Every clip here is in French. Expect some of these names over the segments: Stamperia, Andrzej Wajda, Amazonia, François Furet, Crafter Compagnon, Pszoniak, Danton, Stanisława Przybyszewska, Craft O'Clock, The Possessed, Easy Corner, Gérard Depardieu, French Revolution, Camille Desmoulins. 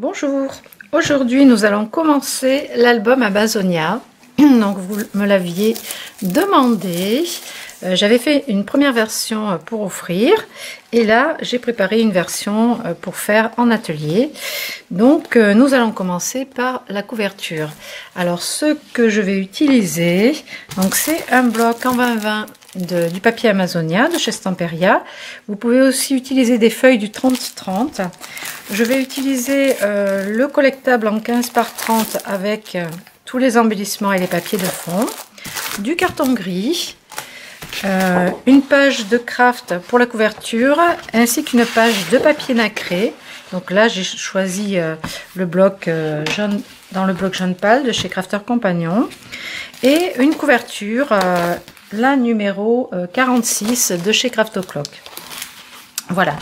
Bonjour, aujourd'hui nous allons commencer l'album Amazonia. Donc vous me l'aviez demandé, j'avais fait une première version pour offrir et là j'ai préparé une version pour faire en atelier. Donc nous allons commencer par la couverture. Alors ce que je vais utiliser, donc c'est un bloc en 20-20 du papier Amazonia de chez Stamperia. Vous pouvez aussi utiliser des feuilles du 30-30. Je vais utiliser le collectable en 15 par 30 avec tous les embellissements et les papiers de fond, du carton gris, une page de craft pour la couverture ainsi qu'une page de papier nacré. Donc là j'ai choisi le bloc jaune, dans le bloc jaune pâle de chez Crafter Compagnon, et une couverture la numéro 46 de chez Craft O'Clock. Voilà,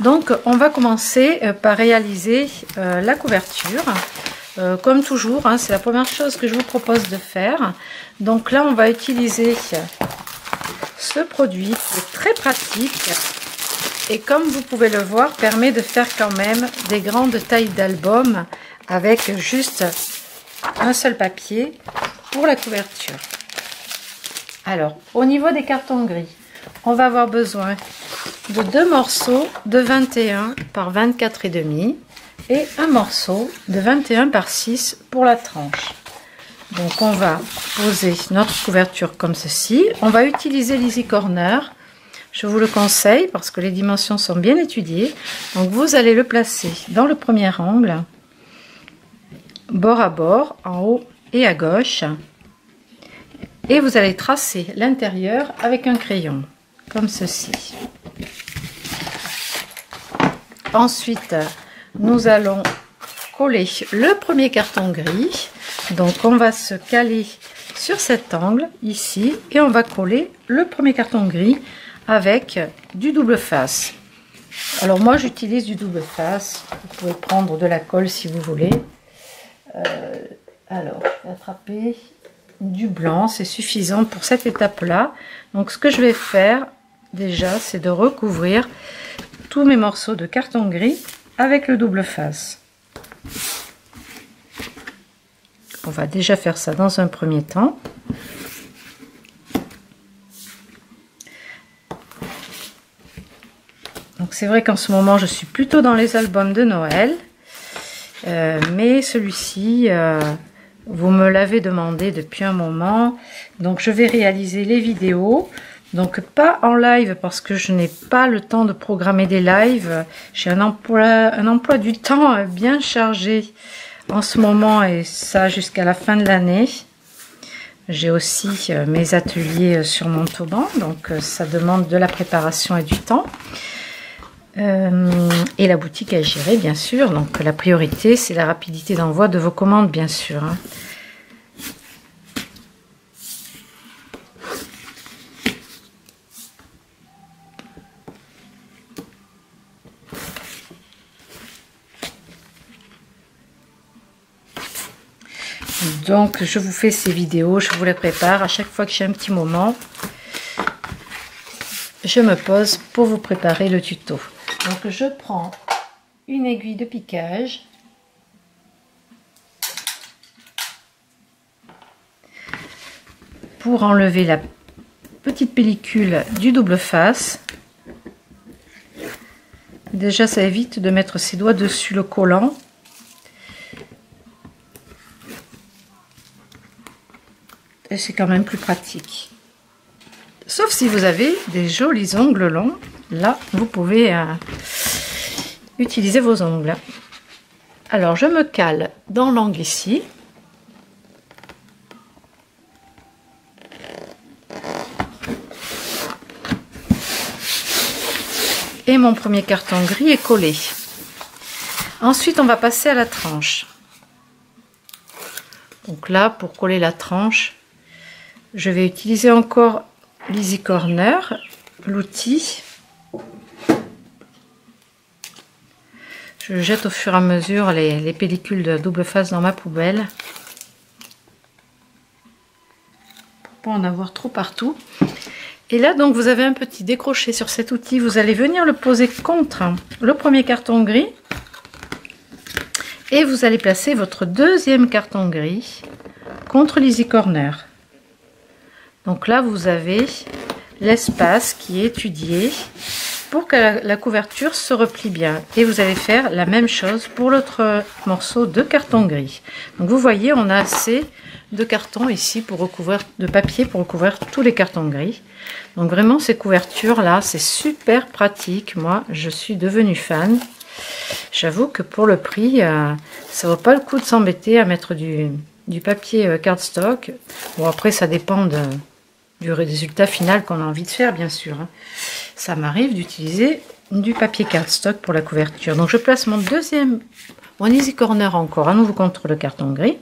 donc on va commencer par réaliser la couverture. Comme toujours, hein, c'est la première chose que je vous propose de faire. Donc là, on va utiliser ce produit qui est très pratique et, comme vous pouvez le voir, permet de faire quand même des grandes tailles d'album avec juste un seul papier pour la couverture. Alors, au niveau des cartons gris, on va avoir besoin de deux morceaux de 21 par 24,5 et un morceau de 21 par 6 pour la tranche. Donc, on va poser notre couverture comme ceci. On va utiliser l'Easy Corner. Je vous le conseille parce que les dimensions sont bien étudiées. Donc, vous allez le placer dans le premier angle, bord à bord, en haut et à gauche. Et vous allez tracer l'intérieur avec un crayon, comme ceci. Ensuite, nous allons coller le premier carton gris. Donc, on va se caler sur cet angle, ici, et on va coller le premier carton gris avec du double face. Alors, moi, j'utilise du double face. Vous pouvez prendre de la colle si vous voulez. Alors, je vais attraper du blanc, c'est suffisant pour cette étape là. Donc ce que je vais faire déjà, c'est de recouvrir tous mes morceaux de carton gris avec le double face. On va déjà faire ça dans un premier temps. Donc c'est vrai qu'en ce moment je suis plutôt dans les albums de Noël, mais celui-ci vous me l'avez demandé depuis un moment, donc je vais réaliser les vidéos, donc pas en live parce que je n'ai pas le temps de programmer des lives. J'ai un emploi du temps bien chargé en ce moment, et ça jusqu'à la fin de l'année. J'ai aussi mes ateliers sur mon toban, donc ça demande de la préparation et du temps. Et la boutique à gérer, bien sûr. Donc la priorité, c'est la rapidité d'envoi de vos commandes, bien sûr. Donc je vous fais ces vidéos, je vous les prépare à chaque fois que j'ai un petit moment. Je me pose pour vous préparer le tuto. Donc je prends une aiguille de piquage pour enlever la petite pellicule du double face. Déjà ça évite de mettre ses doigts dessus le collant. Et c'est quand même plus pratique. Sauf si vous avez des jolis ongles longs, là vous pouvez utiliser vos ongles. Alors je me cale dans l'angle ici. Et mon premier carton gris est collé. Ensuite on va passer à la tranche. Donc là pour coller la tranche, je vais utiliser encore l'Easy Corner, l'outil. Je jette au fur et à mesure les pellicules de double face dans ma poubelle pour pas en avoir trop partout. Et là donc vous avez un petit décroché sur cet outil, vous allez venir le poser contre le premier carton gris et vous allez placer votre deuxième carton gris contre l'Easy Corner. Donc là vous avez l'espace qui est étudié pour que la couverture se replie bien, et vous allez faire la même chose pour l'autre morceau de carton gris. Donc vous voyez, on a assez de carton ici pour recouvrir, de papier pour recouvrir tous les cartons gris. Donc vraiment ces couvertures là, c'est super pratique. Moi je suis devenue fan. J'avoue que pour le prix, ça vaut pas le coup de s'embêter à mettre du papier cardstock. Bon, après ça dépend du résultat final qu'on a envie de faire, bien sûr. Ça m'arrive d'utiliser du papier cardstock pour la couverture. Donc je place mon deuxième, mon Easy Corner encore à nouveau contre le carton gris,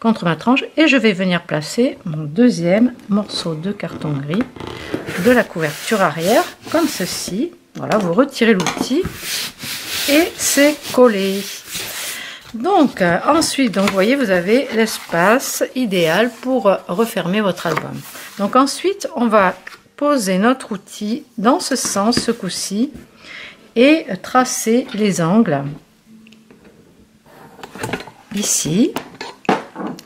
contre ma tranche, et je vais venir placer mon deuxième morceau de carton gris de la couverture arrière, comme ceci. Voilà, vous retirez l'outil et c'est collé. Donc ensuite, donc vous voyez, vous avez l'espace idéal pour refermer votre album. Donc ensuite, on va poser notre outil dans ce sens, ce coup-ci, et tracer les angles. Ici,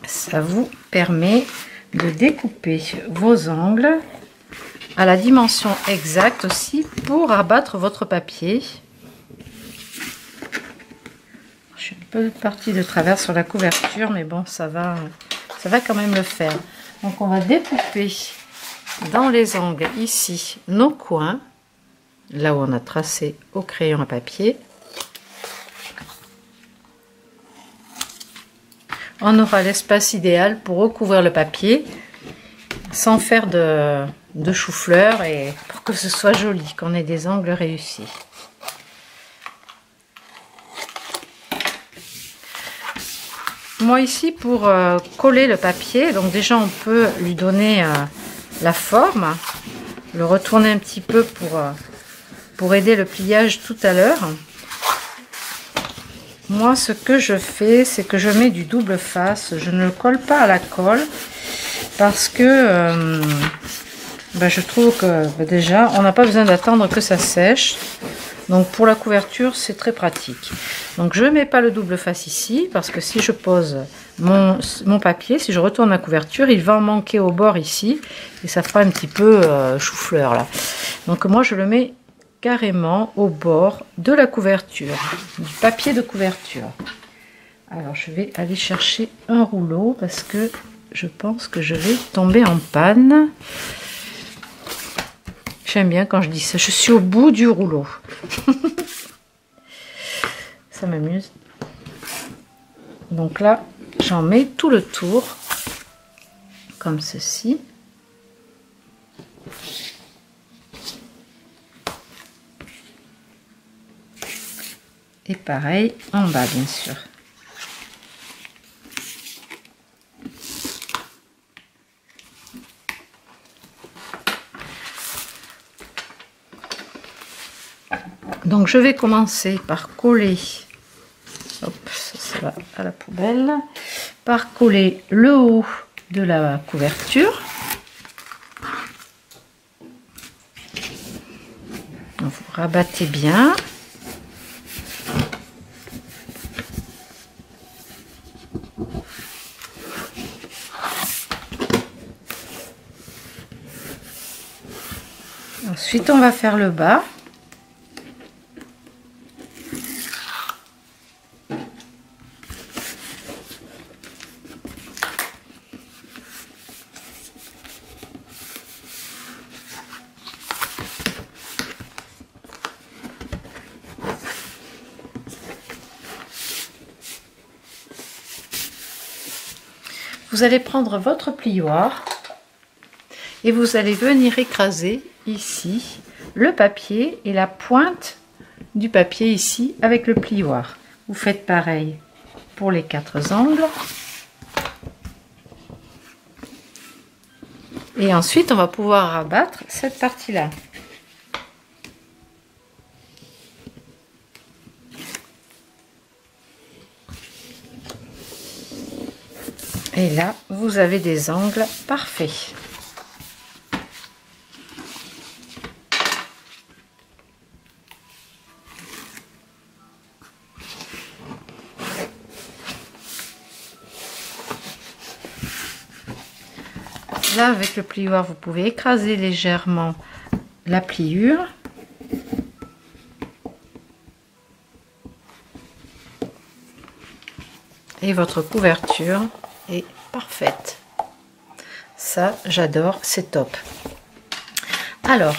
ça vous permet de découper vos angles à la dimension exacte aussi pour abattre votre papier. Je suis un peu partie de travers sur la couverture, mais bon, ça va quand même le faire. Donc on va découper dans les angles ici nos coins, là où on a tracé au crayon à papier. On aura l'espace idéal pour recouvrir le papier sans faire de chou-fleur, et pour que ce soit joli, qu'on ait des angles réussis. Moi ici, pour coller le papier, donc déjà on peut lui donner la forme, le retourner un petit peu pour aider le pliage tout à l'heure. Moi, ce que je fais, c'est que je mets du double face. Je ne le colle pas à la colle parce que je trouve que déjà, on n'a pas besoin d'attendre que ça sèche. Donc, pour la couverture, c'est très pratique. Donc, je ne mets pas le double face ici parce que si je pose mon papier, si je retourne la couverture, il va en manquer au bord ici et ça fera un petit peu chou-fleur là. Donc, moi, je le mets carrément au bord de la couverture, du papier de couverture. Alors je vais aller chercher un rouleau parce que je pense que je vais tomber en panne. J'aime bien quand je dis ça, je suis au bout du rouleau. Ça m'amuse. Donc là, j'en mets tout le tour, comme ceci. Et pareil en bas, bien sûr. Donc je vais commencer par coller, hop, ça va à la poubelle, par coller le haut de la couverture. Donc vous rabattez bien. Ensuite, on va faire le bas. Vous allez prendre votre plioir et vous allez venir écraser ici le papier et la pointe du papier ici avec le plioir. Vous faites pareil pour les quatre angles. Et ensuite, on va pouvoir rabattre cette partie-là. Et là, vous avez des angles parfaits. là avec le plioir vous pouvez écraser légèrement la pliure. Et votre couverture est parfaite. Ça, j'adore, c'est top. Alors,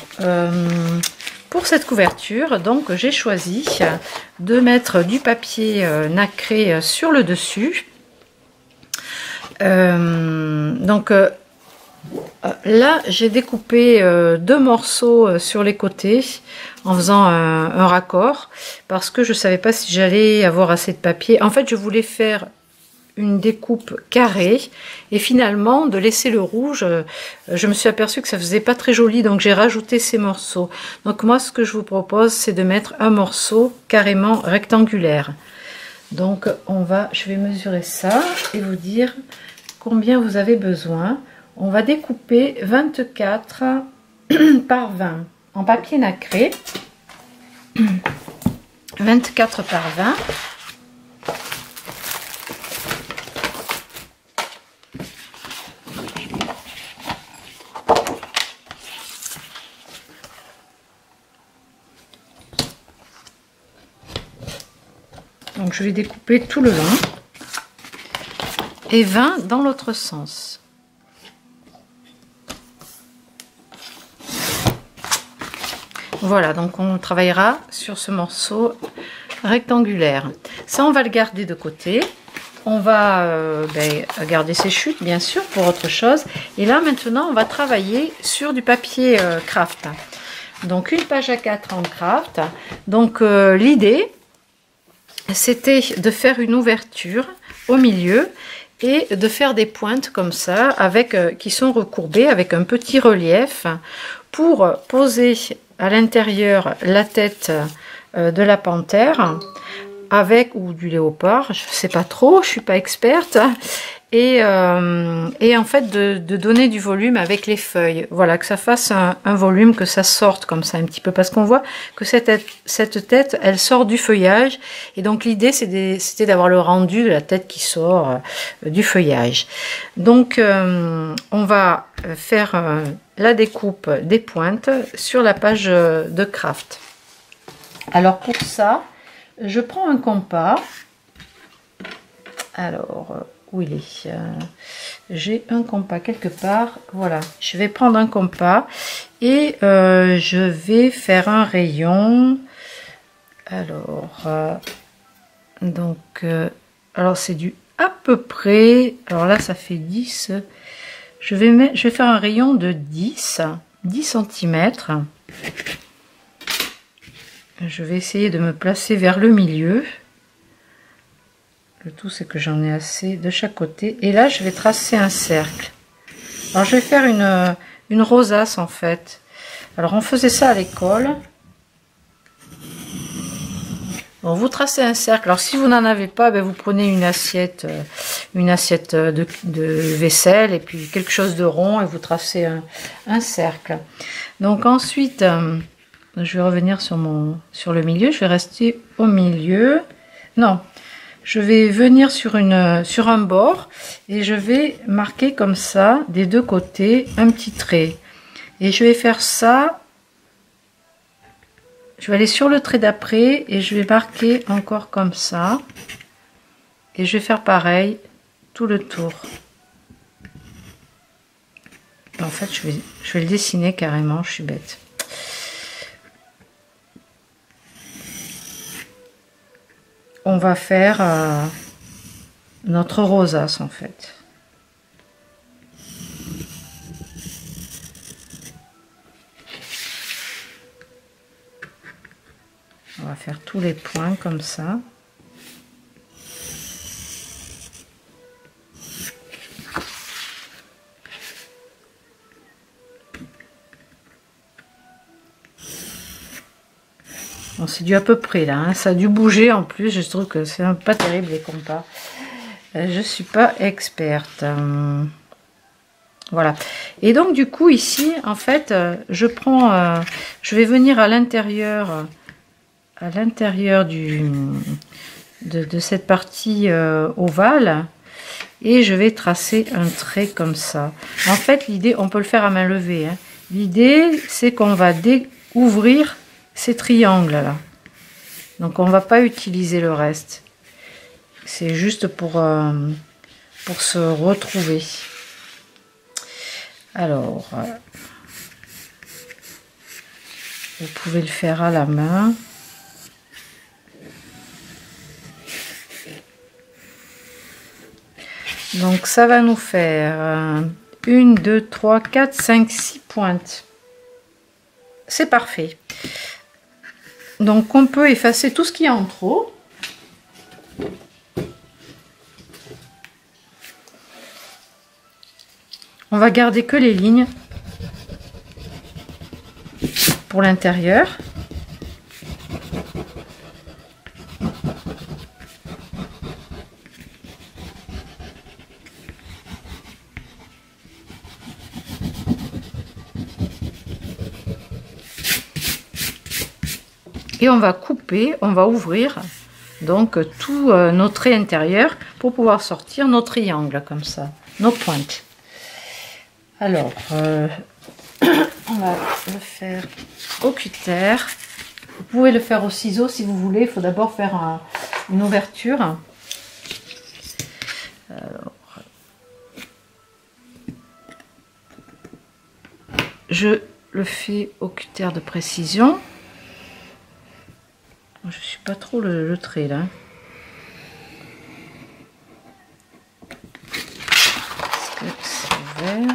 pour cette couverture, donc j'ai choisi de mettre du papier nacré sur le dessus. Là, j'ai découpé deux morceaux sur les côtés en faisant un raccord parce que je ne savais pas si j'allais avoir assez de papier. En fait, je voulais faire une découpe carrée et finalement de laisser le rouge. Je me suis aperçue que ça faisait pas très joli, donc j'ai rajouté ces morceaux. Donc moi, ce que je vous propose, c'est de mettre un morceau carrément rectangulaire. Donc je vais mesurer ça et vous dire combien vous avez besoin. On va découper 24 par 20 en papier nacré. 24 par 20. Donc je vais découper tout le long et 20 dans l'autre sens. Voilà, donc on travaillera sur ce morceau rectangulaire. Ça, on va le garder de côté. On va garder ses chutes, bien sûr, pour autre chose. Et là, maintenant, on va travailler sur du papier craft. Donc, une page A4 en craft. Donc, l'idée, c'était de faire une ouverture au milieu et de faire des pointes comme ça, avec, qui sont recourbées avec un petit relief pour poser à l'intérieur la tête de la panthère avec ou du léopard, je sais pas trop, je suis pas experte, et en fait de donner du volume avec les feuilles, voilà, que ça fasse un volume, que ça sorte comme ça un petit peu, parce qu'on voit que cette tête, elle sort du feuillage, et donc l'idée c'était d'avoir le rendu de la tête qui sort du feuillage. Donc on va faire la découpe des pointes sur la page de craft. Alors pour ça, je prends un compas. Alors où il est? J'ai un compas quelque part. Voilà, je vais prendre un compas et je vais faire un rayon. Alors alors c'est du à peu près. Alors là, ça fait 10. Je vais faire un rayon de 10 cm. Je vais essayer de me placer vers le milieu. Le tout, c'est que j'en ai assez de chaque côté. Et là, je vais tracer un cercle. Alors, je vais faire une rosace, en fait. Alors, on faisait ça à l'école. Bon, vous tracez un cercle. Alors, si vous n'en avez pas, ben, vous prenez une assiette de vaisselle et puis quelque chose de rond et vous tracez un cercle. Donc, ensuite, je vais revenir sur le milieu. Je vais rester au milieu. Non, je vais venir sur un bord et je vais marquer comme ça, des deux côtés, un petit trait. Et je vais faire ça. Je vais aller sur le trait d'après et je vais marquer encore comme ça. Et je vais faire pareil tout le tour. En fait, je vais le dessiner carrément, je suis bête. On va faire notre rosace, en fait. On va faire tous les points comme ça. Bon, c'est du à peu près là, hein. Ça a dû bouger en plus, je trouve que c'est pas terrible les compas. Je suis pas experte. Voilà. Et donc du coup ici, en fait, je vais venir à l'intérieur. À l'intérieur de cette partie ovale, et je vais tracer un trait comme ça. En fait, l'idée, on peut le faire à main levée, hein. L'idée, c'est qu'on va ouvrir ces triangles là. Donc on va pas utiliser le reste. C'est juste pour se retrouver. Alors, vous pouvez le faire à la main. Donc ça va nous faire 1, 2, 3, 4, 5, 6 pointes. C'est parfait. Donc on peut effacer tout ce qui est en trop. On va garder que les lignes pour l'intérieur. Et on va couper, on va ouvrir donc tous nos traits intérieurs pour pouvoir sortir nos triangles comme ça, nos pointes. Alors, on va le faire au cutter. Vous pouvez le faire au ciseau si vous voulez. Il faut d'abord faire une ouverture. Alors, je le fais au cutter de précision. Je suis pas trop le trait là. Parce que c'est vert.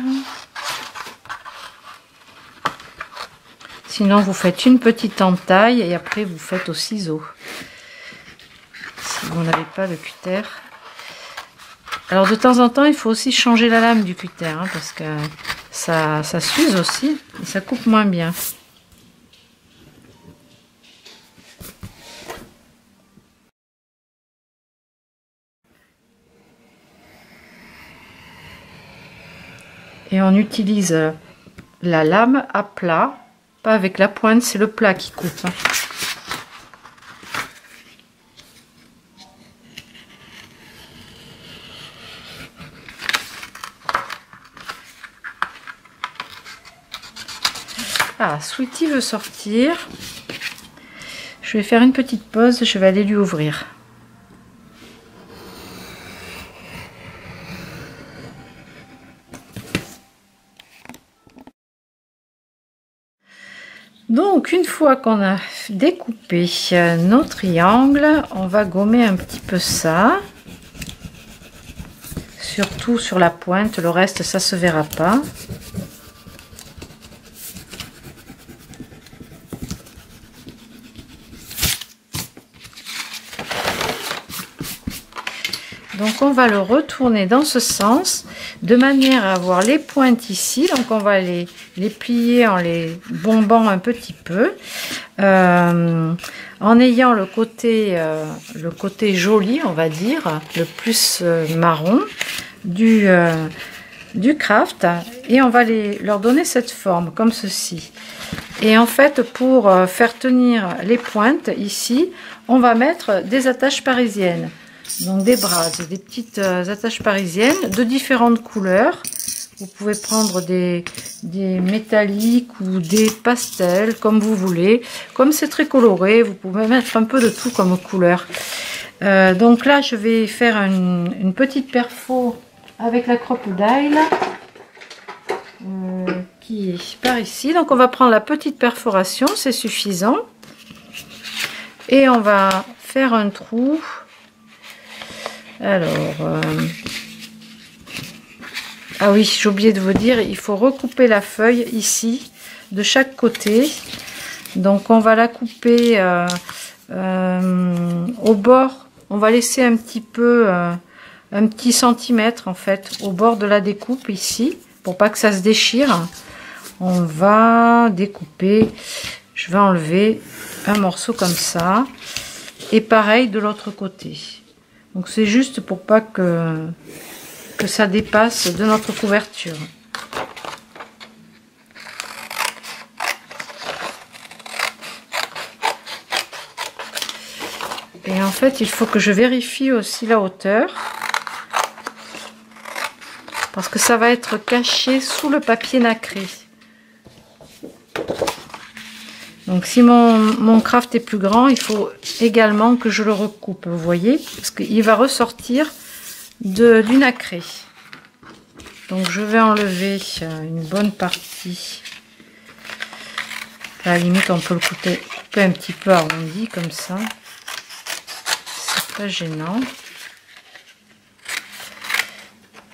Sinon vous faites une petite entaille et après vous faites au ciseau. Si vous n'avez pas le cutter. Alors de temps en temps il faut aussi changer la lame du cutter hein, parce que ça s'use aussi et ça coupe moins bien. Et on utilise la lame à plat, pas avec la pointe, c'est le plat qui coupe. Ah, Sweetie veut sortir. Je vais faire une petite pause, je vais aller lui ouvrir. Donc une fois qu'on a découpé nos triangles, on va gommer un petit peu ça, surtout sur la pointe, le reste ça se verra pas. Donc on va le retourner dans ce sens de manière à avoir les pointes ici. Donc on va les plier en les bombant un petit peu, en ayant le côté joli, on va dire, le plus marron du craft. Et on va leur donner cette forme comme ceci. Et en fait, pour faire tenir les pointes ici, on va mettre des attaches parisiennes. Donc des brasses, des petites attaches parisiennes de différentes couleurs. Vous pouvez prendre des métalliques ou des pastels, comme vous voulez. Comme c'est très coloré, vous pouvez mettre un peu de tout comme couleur. Donc là, je vais faire une petite perfo avec la crocodile qui est par ici. Donc on va prendre la petite perforation, c'est suffisant. Et on va faire un trou. Alors, ah oui, j'ai oublié de vous dire, il faut recouper la feuille ici, de chaque côté. Donc on va la couper au bord, on va laisser un petit peu, un petit centimètre en fait, au bord de la découpe ici, pour pas que ça se déchire. On va découper, je vais enlever un morceau comme ça, et pareil de l'autre côté. Donc c'est juste pour pas que ça dépasse de notre couverture. Et en fait, il faut que je vérifie aussi la hauteur. parce que ça va être caché sous le papier nacré. Donc si mon craft est plus grand, il faut également que je le recoupe, vous voyez, parce qu'il va ressortir du nacré. Donc je vais enlever une bonne partie. À la limite, on peut le couper un petit peu arrondi comme ça. C'est pas gênant.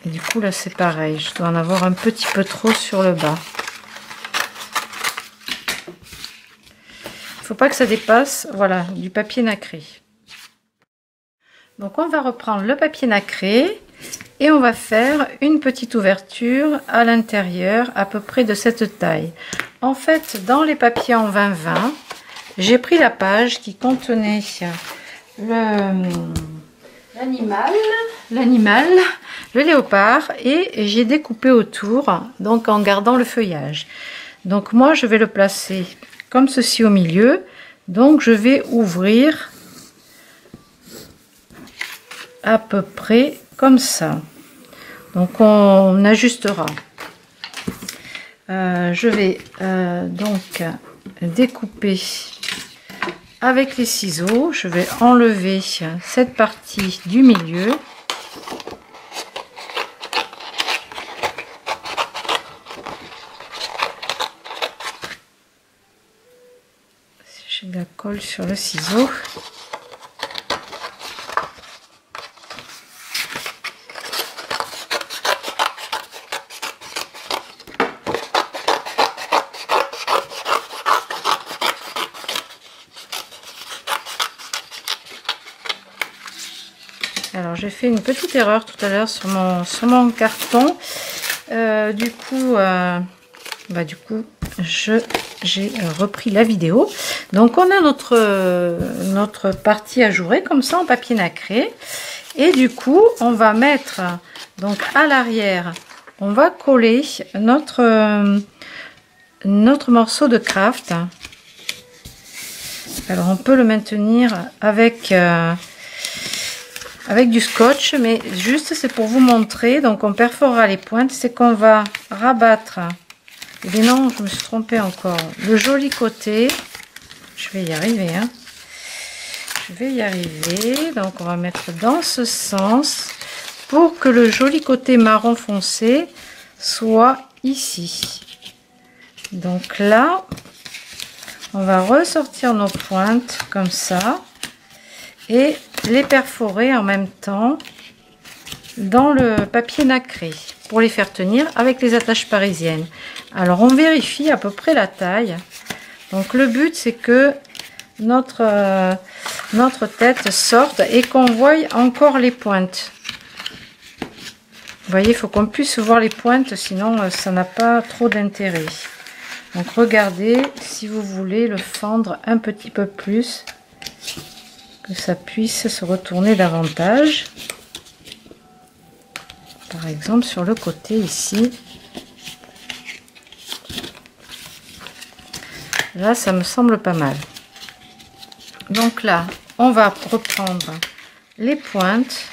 Et du coup, là, c'est pareil. Je dois en avoir un petit peu trop sur le bas. Il faut pas que ça dépasse, voilà, du papier nacré. Donc on va reprendre le papier nacré et on va faire une petite ouverture à l'intérieur à peu près de cette taille. En fait, dans les papiers en 20-20, j'ai pris la page qui contenait l'animal, le léopard, et j'ai découpé autour, donc en gardant le feuillage. Donc moi, je vais le placer comme ceci au milieu. Donc je vais ouvrir à peu près comme ça. Donc on ajustera. Je vais donc découper avec les ciseaux. Je vais enlever cette partie du milieu. Je la colle sur le ciseau. Alors j'ai fait une petite erreur tout à l'heure sur mon carton. Du coup j'ai repris la vidéo. Donc on a notre partie ajourée comme ça en papier nacré. Et du coup on va mettre donc à l'arrière, on va coller notre morceau de craft. Alors on peut le maintenir avec du scotch, mais juste c'est pour vous montrer. Donc on perforera les pointes, c'est qu'on va rabattre, et bien non, je me suis trompée encore, le joli côté, je vais y arriver hein. Donc on va mettre dans ce sens pour que le joli côté marron foncé soit ici. Donc là on va ressortir nos pointes comme ça et les perforer en même temps dans le papier nacré pour les faire tenir avec les attaches parisiennes. Alors on vérifie à peu près la taille. Donc le but c'est que notre tête sorte et qu'on voie encore les pointes. Vous voyez, il faut qu'on puisse voir les pointes, sinon ça n'a pas trop d'intérêt. Donc regardez si vous voulez le fendre un petit peu plus, que ça puisse se retourner davantage, par exemple sur le côté ici. Là ça me semble pas mal. Donc là on va reprendre les pointes,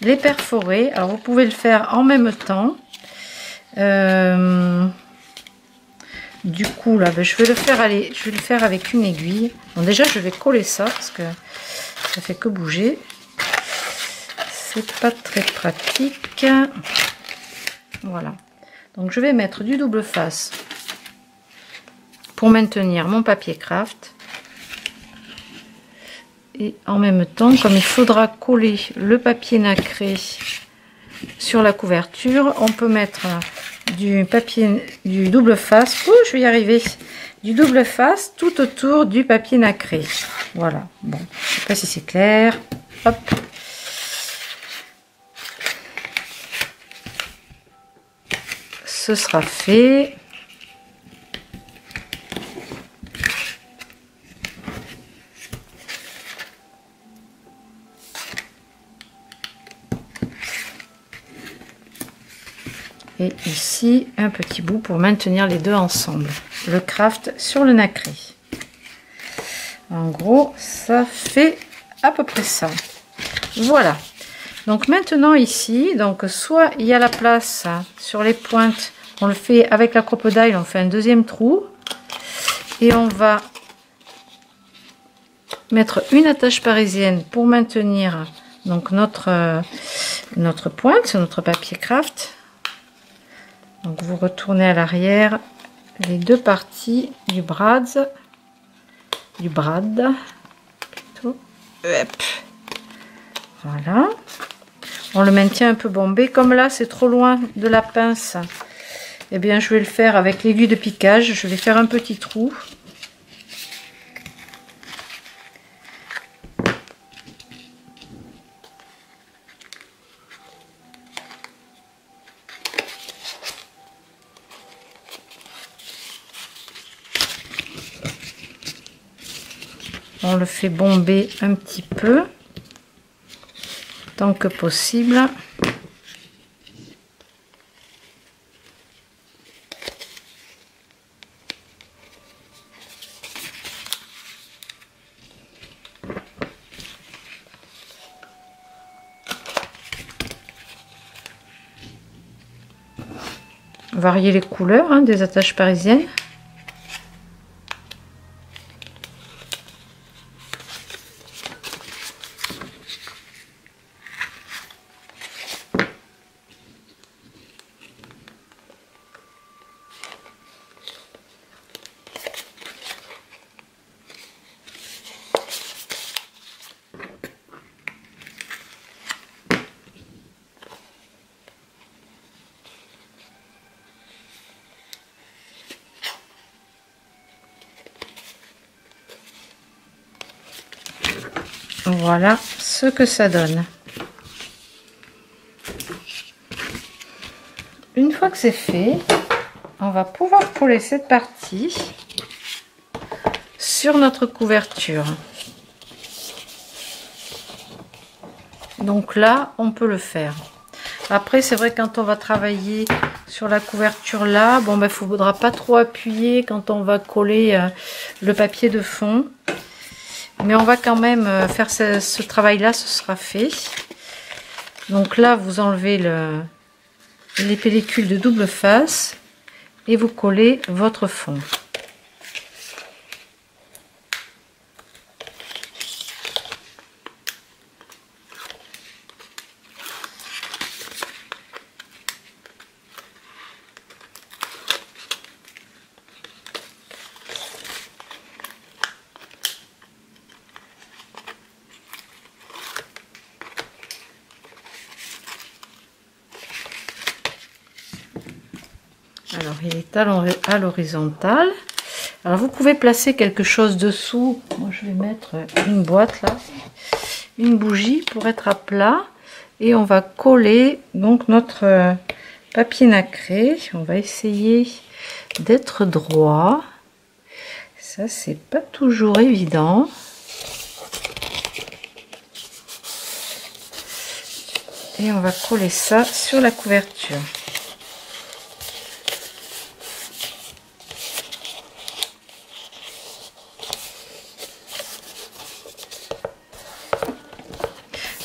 les perforer. Alors vous pouvez le faire en même temps. Du coup là je vais le faire avec une aiguille. Bon, déjà je vais coller ça parce que ça fait que bouger, c'est pas très pratique. Voilà, donc je vais mettre du double face pour maintenir mon papier craft, et en même temps, comme il faudra coller le papier nacré sur la couverture, on peut mettre du double face, du double face tout autour du papier nacré. Voilà, bon, je sais pas si c'est clair. Hop. Ce sera fait. Et ici, un petit bout pour maintenir les deux ensemble. Le craft sur le nacré. En gros, ça fait à peu près ça. Voilà. Donc maintenant ici, donc soit il y a la place sur les pointes, on le fait avec la crocodile, on fait un deuxième trou et on va mettre une attache parisienne pour maintenir donc notre pointe sur notre papier craft. Donc vous retournez à l'arrière les deux parties du brad plutôt. Voilà, on le maintient un peu bombé, comme là c'est trop loin de la pince, et bien je vais le faire avec l'aiguille de piquage. Je vais faire un petit trou. On le fait bomber un petit peu tant que possible. Varier les couleurs des attaches parisiennes. Voilà ce que ça donne. Une fois que c'est fait, on va pouvoir coller cette partie sur notre couverture. Donc là, on peut le faire. Après, c'est vrai, quand on va travailler sur la couverture là, bon, ben, il ne faudra pas trop appuyer quand on va coller le papier de fond. Mais on va quand même faire ce travail-là, ce sera fait. Donc là, vous enlevez les pellicules de double face et vous collez votre fond. Alors, il est à l'horizontale. Alors, vous pouvez placer quelque chose dessous. Moi, je vais mettre une boîte là, une bougie pour être à plat. Et on va coller donc notre papier nacré. On va essayer d'être droit. Ça, c'est pas toujours évident. Et on va coller ça sur la couverture.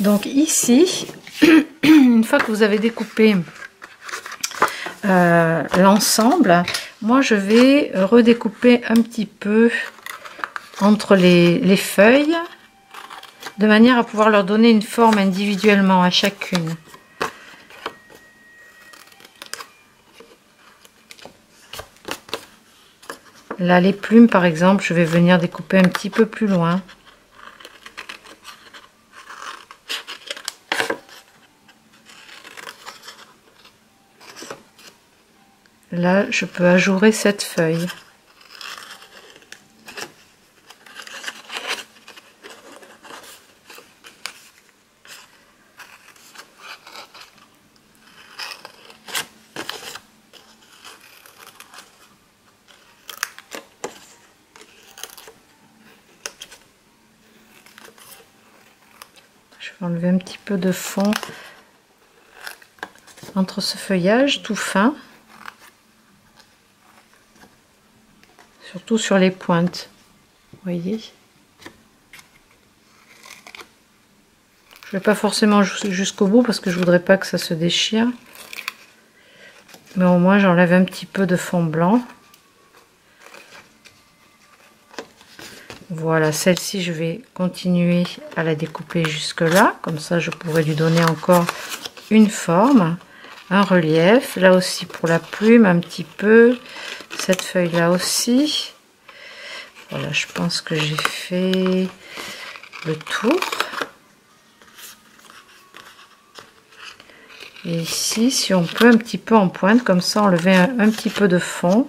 Donc ici, une fois que vous avez découpé l'ensemble, moi je vais redécouper un petit peu entre les feuilles, de manière à pouvoir leur donner une forme individuellement à chacune. Là, les plumes par exemple, je vais venir découper un petit peu plus loin. Là, je peux ajourer cette feuille. Je vais enlever un petit peu de fond entre ce feuillage tout fin. Surtout sur les pointes, vous voyez. Je Je ne vais pas forcément jusqu'au bout parce que je voudrais pas que ça se déchire. Mais au moins j'enlève un petit peu de fond blanc. Voilà, celle-ci je vais continuer à la découper jusque là, comme ça je pourrais lui donner encore une forme, un relief, là aussi pour la plume un petit peu, cette feuille là aussi. Voilà, je pense que j'ai fait le tour. Et ici, si on peut un petit peu en pointe, comme ça enlever un petit peu de fond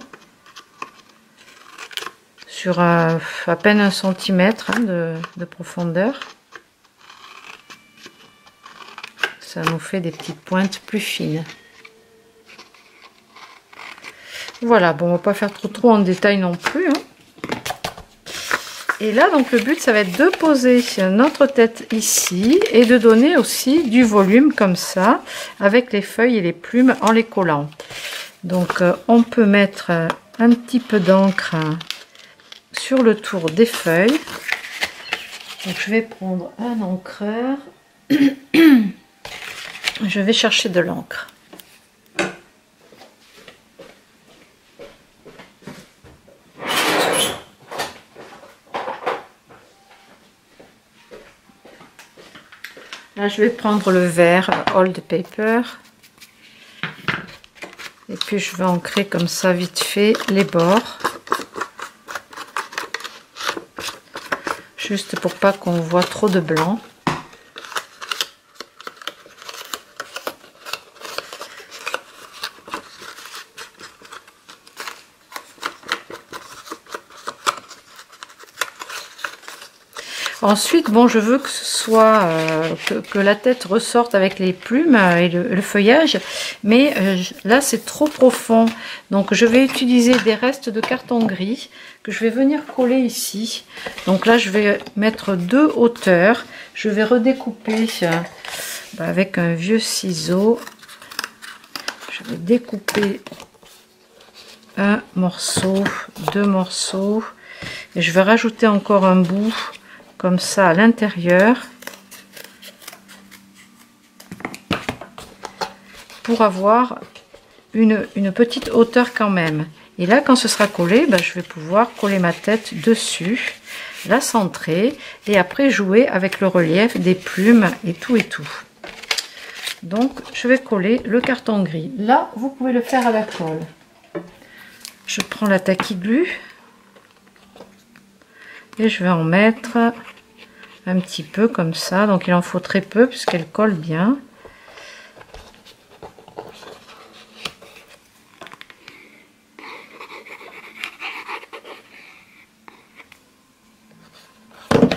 sur à peine 1 centimètre hein, de profondeur. Ça nous fait des petites pointes plus fines. Voilà, bon, on va pas faire trop en détail non plus. Hein. Et là, donc le but, ça va être de poser notre tête ici et de donner aussi du volume comme ça, avec les feuilles et les plumes en les collant. Donc on peut mettre un petit peu d'encre sur le tour des feuilles. Donc je vais prendre un encreur. Je vais chercher de l'encre. Là, je vais prendre le vert old paper. Et puis je vais ancrer comme ça vite fait les bords. Juste pour pas qu'on voit trop de blanc. Ensuite, bon, je veux que ce soit que la tête ressorte avec les plumes et le feuillage, mais là c'est trop profond, donc je vais utiliser des restes de carton gris que je vais venir coller ici. Donc là je vais mettre 2 hauteurs, je vais redécouper avec un vieux ciseau, je vais découper un morceau, 2 morceaux, et je vais rajouter encore un bout comme ça à l'intérieur pour avoir une petite hauteur quand même. Et là, quand ce sera collé, ben, je vais pouvoir coller ma tête dessus, la centrer et après jouer avec le relief des plumes et tout et tout. Donc, je vais coller le carton gris. Là, vous pouvez le faire à la colle. Je prends la tacky-glue. Et je vais en mettre un petit peu comme ça. Donc il en faut très peu puisqu'elle colle bien. Oups.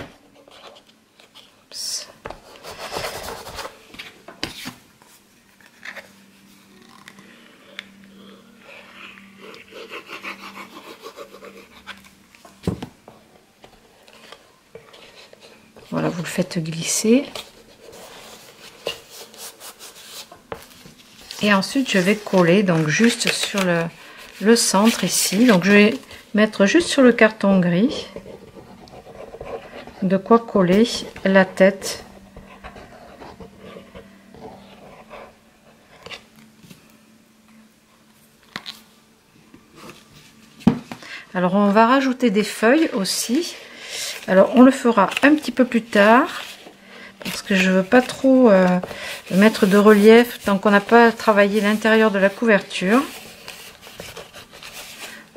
Voilà, vous le faites glisser. Et ensuite, je vais coller donc juste sur le centre ici. Donc, je vais mettre juste sur le carton gris de quoi coller la tête. Alors, on va rajouter des feuilles aussi. Alors on le fera un petit peu plus tard parce que je ne veux pas trop mettre de relief tant qu'on n'a pas travaillé l'intérieur de la couverture.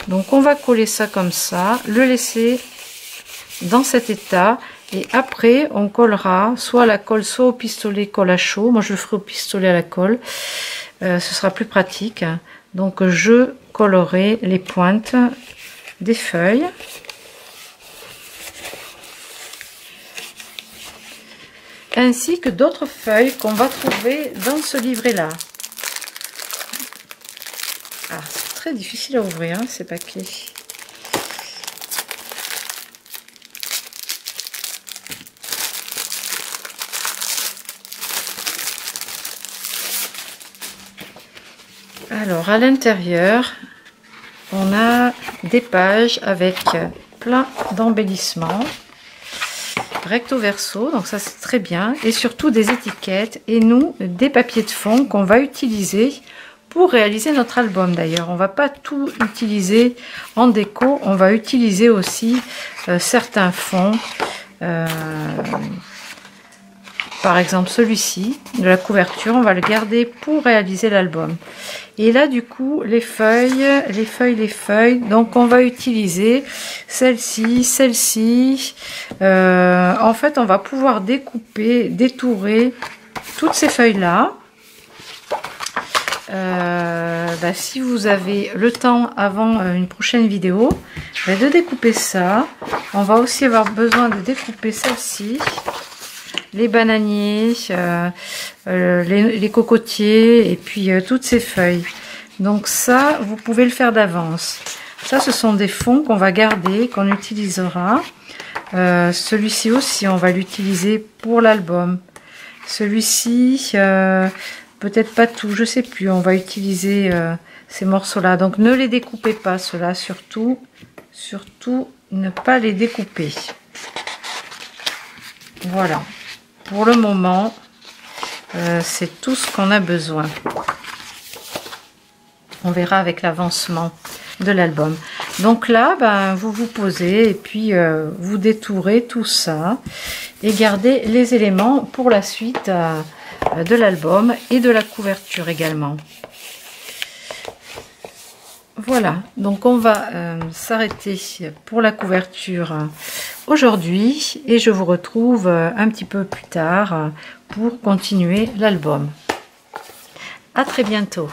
Donc on va coller ça comme ça, le laisser dans cet état et après on collera soit à la colle soit au pistolet colle à chaud. Moi je le ferai au pistolet à la colle, ce sera plus pratique. Donc je collerai les pointes des feuilles. Ainsi que d'autres feuilles qu'on va trouver dans ce livret-là. Ah, c'est très difficile à ouvrir hein, ces paquets. Alors, à l'intérieur, on a des pages avec plein d'embellissements. recto verso, donc ça c'est très bien, et surtout des étiquettes et nous des papiers de fond qu'on va utiliser pour réaliser notre album. D'ailleurs, on va pas tout utiliser en déco, on va utiliser aussi certains fonds, par exemple celui-ci de la couverture, on va le garder pour réaliser l'album. Et là du coup les feuilles, donc on va utiliser celle-ci, en fait on va pouvoir découper, détourer toutes ces feuilles là. Si vous avez le temps avant une prochaine vidéo de découper ça, on va aussi avoir besoin de découper celle-ci, les bananiers, les cocotiers et puis toutes ces feuilles. Donc ça, vous pouvez le faire d'avance. Ça, ce sont des fonds qu'on va garder, qu'on utilisera. Celui-ci aussi, on va l'utiliser pour l'album. Celui-ci, peut-être pas tout, je sais plus. On va utiliser ces morceaux-là. Donc ne les découpez pas, ceux-là, surtout ne pas les découper. Voilà. Pour le moment, c'est tout ce qu'on a besoin. On verra avec l'avancement de l'album. Donc là, vous vous posez et puis vous détourez tout ça et gardez les éléments pour la suite de l'album et de la couverture également. Voilà, donc on va s'arrêter pour la couverture aujourd'hui et je vous retrouve un petit peu plus tard pour continuer l'album. À très bientôt.